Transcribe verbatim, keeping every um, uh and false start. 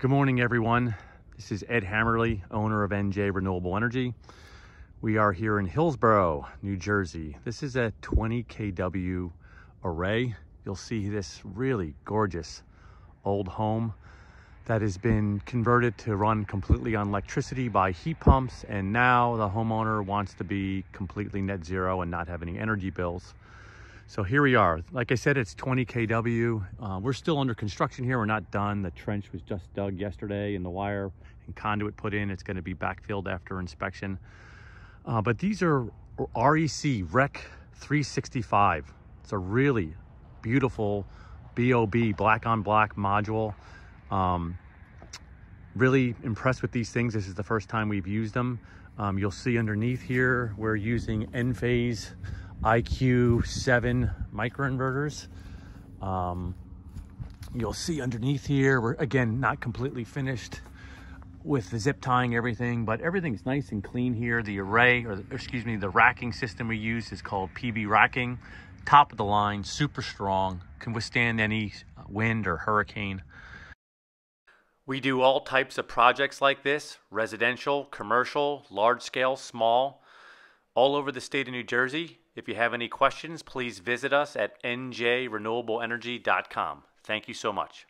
Good morning, everyone. This is Ed Hammerly, owner of N J Renewable Energy. We are here in Hillsborough, New Jersey. This is a twenty kilowatt array. You'll see this really gorgeous old home that has been converted to run completely on electricity by heat pumps, and now the homeowner wants to be completely net zero and not have any energy bills. So here we are. Like I said, it's twenty kilowatt. Uh, we're still under construction here. We're not done. The trench was just dug yesterday and the wire and conduit put in. It's going to be backfilled after inspection. Uh, but these are R E C three sixty-five. It's a really beautiful B O B, black on black module. Um, really impressed with these things. This is the first time we've used them. Um, you'll see underneath here, we're using Enphase I Q seven microinverters. Um, you'll see underneath here, we're again, not completely finished with the zip tying everything, but everything's nice and clean here. The array, or excuse me, the racking system we use is called P V racking. Top of the line, super strong, can withstand any wind or hurricane. We do all types of projects like this, residential, commercial, large scale, small, all over the state of New Jersey. If you have any questions, please visit us at N J Renewable Energy dot com. Thank you so much.